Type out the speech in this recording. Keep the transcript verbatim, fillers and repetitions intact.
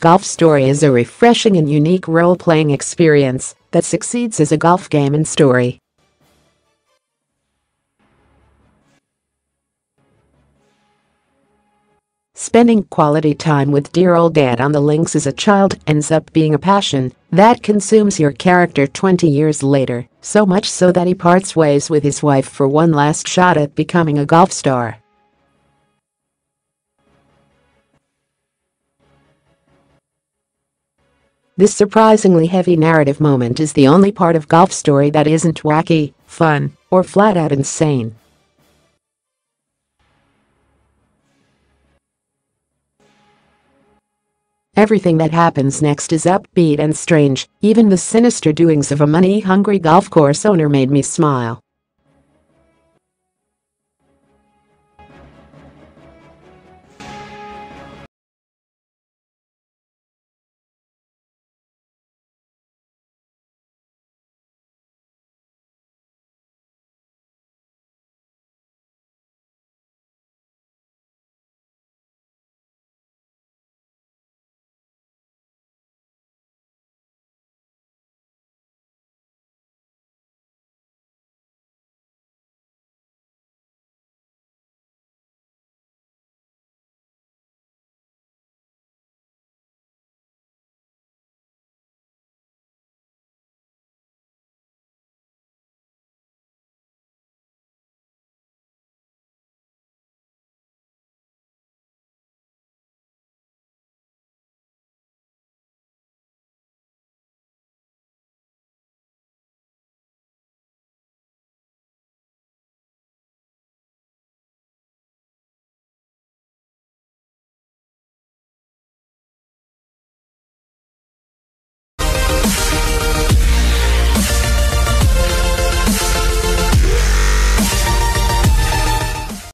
Golf Story is a refreshing and unique role-playing experience that succeeds as a golf game and story. Spending quality time with dear old dad on the links as a child ends up being a passion that consumes your character twenty years later, so much so that he parts ways with his wife for one last shot at becoming a golf star. This surprisingly heavy narrative moment is the only part of Golf Story that isn't wacky, fun, or flat-out insane. Everything that happens next is upbeat and strange. Even the sinister doings of a money-hungry golf course owner made me smile.